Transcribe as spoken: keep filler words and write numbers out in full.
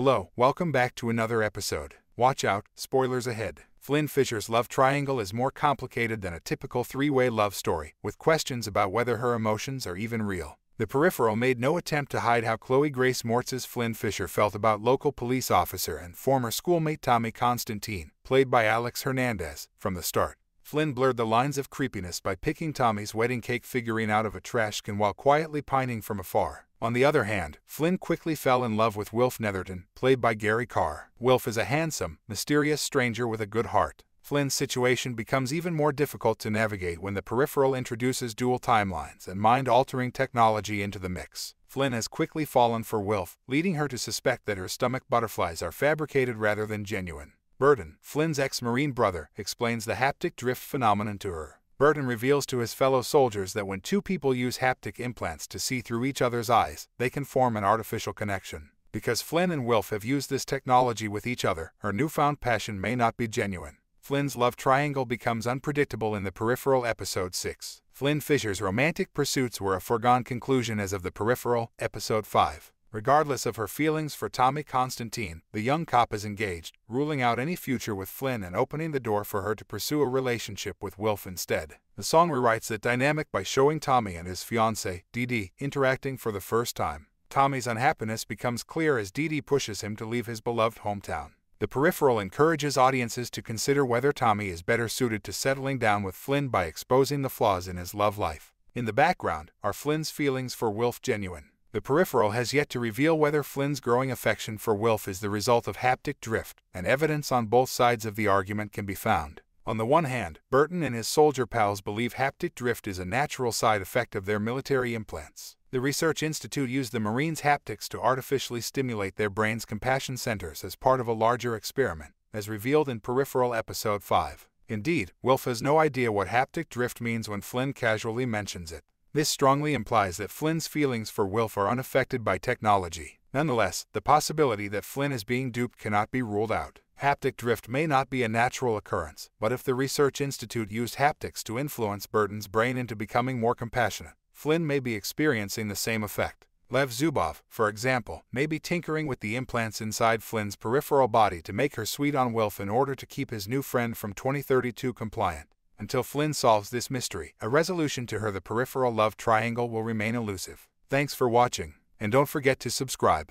Hello, welcome back to another episode. Watch out, spoilers ahead. Flynne Fisher's love triangle is more complicated than a typical three-way love story, with questions about whether her emotions are even real. The Peripheral made no attempt to hide how Chloe Grace Moretz's Flynne Fisher felt about local police officer and former schoolmate Tommy Constantine, played by Alex Hernandez, from the start. Flynne blurred the lines of creepiness by picking Tommy's wedding cake figurine out of a trash can while quietly pining from afar. On the other hand, Flynne quickly fell in love with Wilf Netherton, played by Gary Carr. Wilf is a handsome, mysterious stranger with a good heart. Flynne's situation becomes even more difficult to navigate when the Peripheral introduces dual timelines and mind-altering technology into the mix. Flynne has quickly fallen for Wilf, leading her to suspect that her stomach butterflies are fabricated rather than genuine. Burton, Flynne's ex-Marine brother, explains the haptic drift phenomenon to her. Burton reveals to his fellow soldiers that when two people use haptic implants to see through each other's eyes, they can form an artificial connection. Because Flynne and Wilf have used this technology with each other, her newfound passion may not be genuine. Flynne's love triangle becomes unpredictable in The Peripheral Episode six. Flynne Fisher's romantic pursuits were a foregone conclusion as of The Peripheral Episode five. Regardless of her feelings for Tommy Constantine, the young cop is engaged, ruling out any future with Flynne and opening the door for her to pursue a relationship with Wilf instead. The song rewrites that dynamic by showing Tommy and his fiancée, Dee Dee, interacting for the first time. Tommy's unhappiness becomes clear as Dee Dee pushes him to leave his beloved hometown. The Peripheral encourages audiences to consider whether Tommy is better suited to settling down with Flynne by exposing the flaws in his love life. In the background, are Flynne's feelings for Wilf genuine? The Peripheral has yet to reveal whether Flynne's growing affection for Wilf is the result of haptic drift, and evidence on both sides of the argument can be found. On the one hand, Burton and his soldier pals believe haptic drift is a natural side effect of their military implants. The Research Institute used the Marines' haptics to artificially stimulate their brain's compassion centers as part of a larger experiment, as revealed in Peripheral Episode five. Indeed, Wilf has no idea what haptic drift means when Flynne casually mentions it. This strongly implies that Flynne's feelings for Wilf are unaffected by technology. Nonetheless, the possibility that Flynne is being duped cannot be ruled out. Haptic drift may not be a natural occurrence, but if the Research Institute used haptics to influence Burton's brain into becoming more compassionate, Flynne may be experiencing the same effect. Lev Zuboff, for example, may be tinkering with the implants inside Flynne's peripheral body to make her sweet on Wilf in order to keep his new friend from twenty thirty-two compliant. Until Flynne solves this mystery, a resolution to her The Peripheral love triangle will remain elusive. Thanks for watching, and don't forget to subscribe.